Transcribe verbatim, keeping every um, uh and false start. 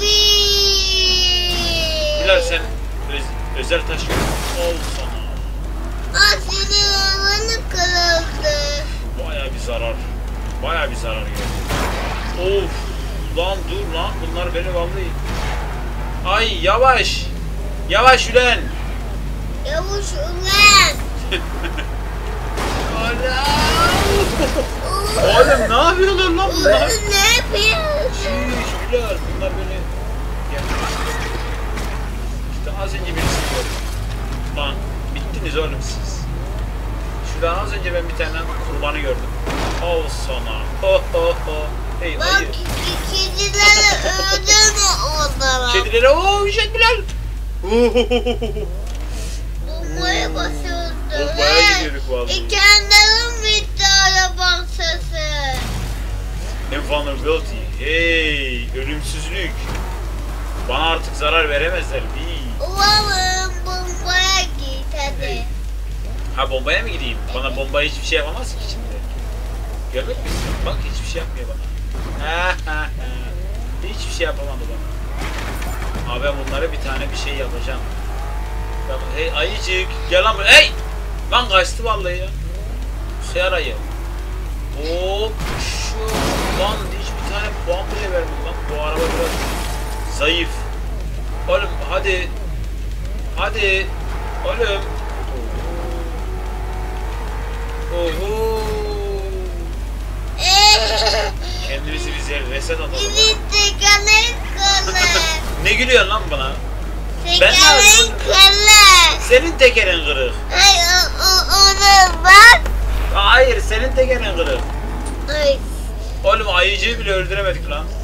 değil. Bilal sen özel taşıyorsun. Ol sana. Ah senin arabanı kırıldı. Baya bir zarar. Baya bir zarar geldi. Of. Lan dur lan. Bunlar beni vallahi. Ay yavaş. Yavaş ulan. Yavaş ulan. Oğlum ne yapıyorlar lan bunlar? Ne yapıyorsun? Güler bunlar beni... İşte az önce birisi gördüm. Lan bittiniz oğlum siz. Şuradan az önce ben bir tane kurbanı gördüm. Ol sana. Ho ho ho. Hey bak, hayır. Kedilere öldün onlara. Kedilere ooo yiyecekler. Bombaya basıyordu. Bombaya gidiyorduk valla. İkenlerim bitti arabam sesi. Invulnerability. Hey, ölümsüzlük. Bana artık zarar veremezler. Umarım bombaya git hadi. Hey. Ha bombaya mı gideyim? Bana bombaya hiçbir şey yapamaz ki şimdi. Görmek misin? Bak hiçbir şey yapmıyor bana. Hiçbir şey yapamadı bana. Abi bunlara bir tane bir şey yapacağım. Hey ayıcık gel lan. Hey! Lan kaçtı vallahi ya. Sıyar ayı. Hop. Şu. Lan hiç bir tane puan bile vermedi lan. Bu araba biraz zayıf. Oğlum hadi. Hadi. Oğlum. Oho. Kendimizi bize reset atalım. Ne gülüyorsun lan bana? Tekerin kırık. Senin tekerin kırık. Hayır onu bak. Hayır senin tekerin kırık. Ay. Oğlum ayıcıyı bile öldüremedik lan.